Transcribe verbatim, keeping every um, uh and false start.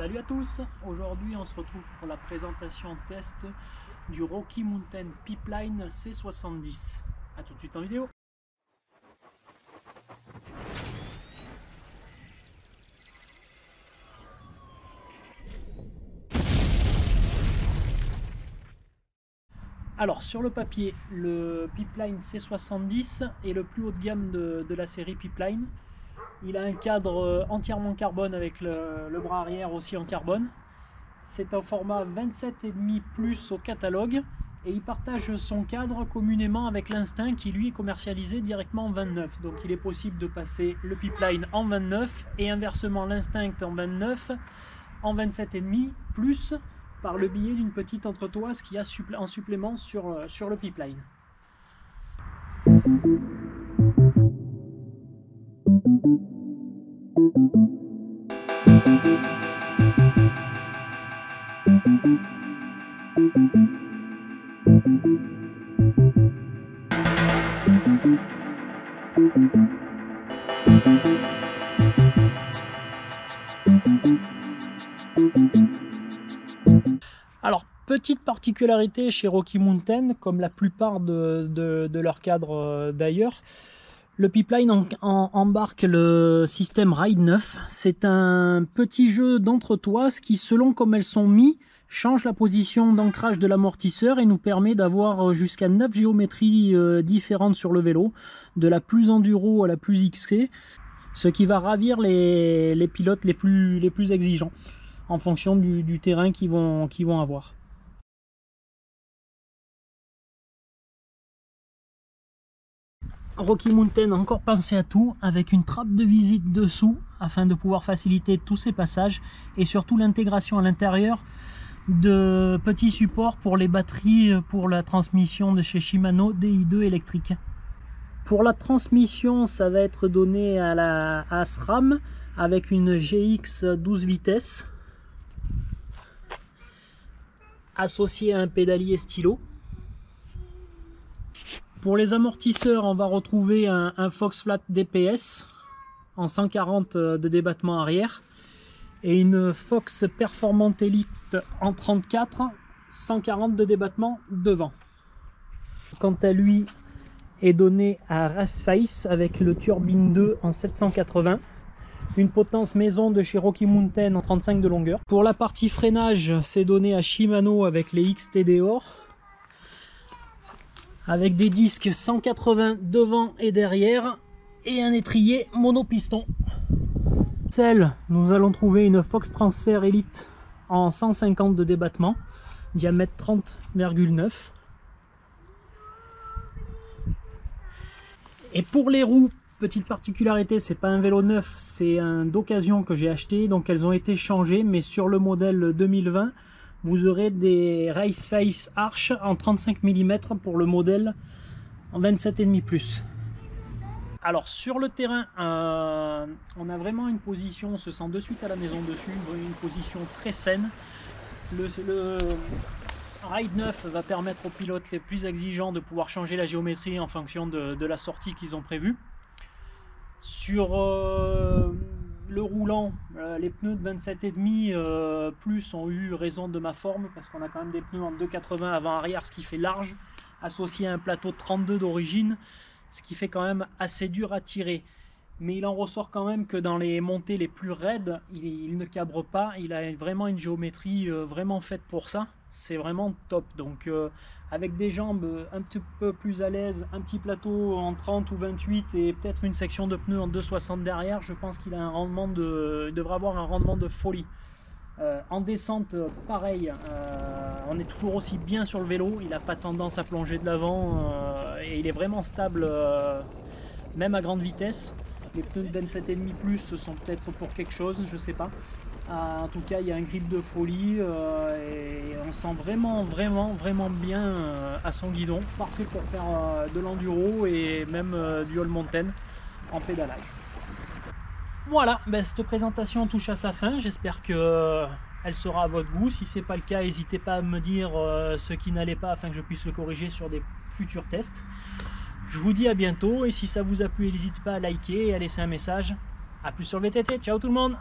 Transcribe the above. Salut à tous, aujourd'hui on se retrouve pour la présentation test du Rocky Mountain Pipeline C soixante-dix. A tout de suite en vidéo. Alors sur le papier, le Pipeline C soixante-dix est le plus haut de gamme de, de la série Pipeline. Il a un cadre entièrement carbone avec le, le bras arrière aussi en carbone. C'est un format vingt-sept virgule cinq plus au catalogue et il partage son cadre communément avec l'Instinct qui lui est commercialisé directement en vingt-neuf. Donc il est possible de passer le Pipeline en vingt-neuf et inversement l'Instinct en vingt-neuf en vingt-sept virgule cinq plus par le biais d'une petite entretoise qu'il y a en supplément sur, sur le Pipeline. Alors, petite particularité chez Rocky Mountain, comme la plupart de, de, de leurs cadres d'ailleurs, le Pipeline en, en, embarque le système Ride neuf. C'est un petit jeu d'entretoises qui, selon comme elles sont mises, change la position d'ancrage de l'amortisseur et nous permet d'avoir jusqu'à neuf géométries différentes sur le vélo, de la plus enduro à la plus X C, ce qui va ravir les, les pilotes les plus, les plus exigeants en fonction du, du terrain qu'ils vont, qu'ils vont avoir. Rocky Mountain a encore pensé à tout avec une trappe de visite dessous afin de pouvoir faciliter tous ces passages et surtout l'intégration à l'intérieur de petits supports pour les batteries pour la transmission de chez Shimano D I deux électrique. Pour la transmission, ça va être donné à la à SRAM avec une G X douze vitesses associée à un pédalier stylo. Pour les amortisseurs, on va retrouver un, un Fox Flat D P S en cent quarante de débattement arrière et une Fox Performance Elite en trente-quatre, cent quarante de débattement devant. Quant à lui, est donné à Race Face avec le Turbine deux en sept cent quatre-vingts, une potence maison de chez Rocky Mountain en trente-cinq de longueur. Pour la partie freinage, c'est donné à Shimano avec les X T D or, avec des disques cent quatre-vingts devant et derrière et un étrier monopiston. Celle, nous allons trouver une Fox Transfer Elite en cent cinquante de débattement, diamètre trente virgule neuf. Et pour les roues, petite particularité, c'est pas un vélo neuf, c'est un d'occasion que j'ai acheté, donc elles ont été changées, mais sur le modèle deux mille vingt, vous aurez des Race Face arch en trente-cinq millimètres pour le modèle en vingt-sept virgule cinq plus. Alors sur le terrain, euh, on a vraiment une position, on se sent de suite à la maison dessus, une position très saine. Le, le Ride neuf va permettre aux pilotes les plus exigeants de pouvoir changer la géométrie en fonction de, de la sortie qu'ils ont prévue. Sur euh, le roulant, euh, les pneus de vingt-sept virgule cinq euh, plus ont eu raison de ma forme parce qu'on a quand même des pneus en deux quatre-vingts avant-arrière, ce qui fait large, associé à un plateau trente-deux d'origine, ce qui fait quand même assez dur à tirer. Mais il en ressort quand même que dans les montées les plus raides, il, il ne cabre pas, il a vraiment une géométrie euh, vraiment faite pour ça, c'est vraiment top. Donc euh, avec des jambes un petit peu plus à l'aise, un petit plateau en trente ou vingt-huit et peut-être une section de pneus en deux soixante derrière, je pense qu'il a un rendement de, il devrait avoir un rendement de folie. Euh, en descente, pareil, euh, on est toujours aussi bien sur le vélo, il n'a pas tendance à plonger de l'avant euh, et il est vraiment stable, euh, même à grande vitesse. Les pneus de vingt-sept virgule cinq plus sont peut-être pour quelque chose, je sais pas. Euh, en tout cas, il y a un grip de folie euh, et on sent vraiment, vraiment, vraiment bien euh, à son guidon. Parfait pour faire euh, de l'enduro et même euh, du all mountain en pédalage. Voilà, ben cette présentation touche à sa fin, j'espère qu'elle sera à votre goût. Si ce n'est pas le cas, n'hésitez pas à me dire ce qui n'allait pas afin que je puisse le corriger sur des futurs tests. Je vous dis à bientôt et si ça vous a plu, n'hésitez pas à liker et à laisser un message. A plus sur le V T T, ciao tout le monde!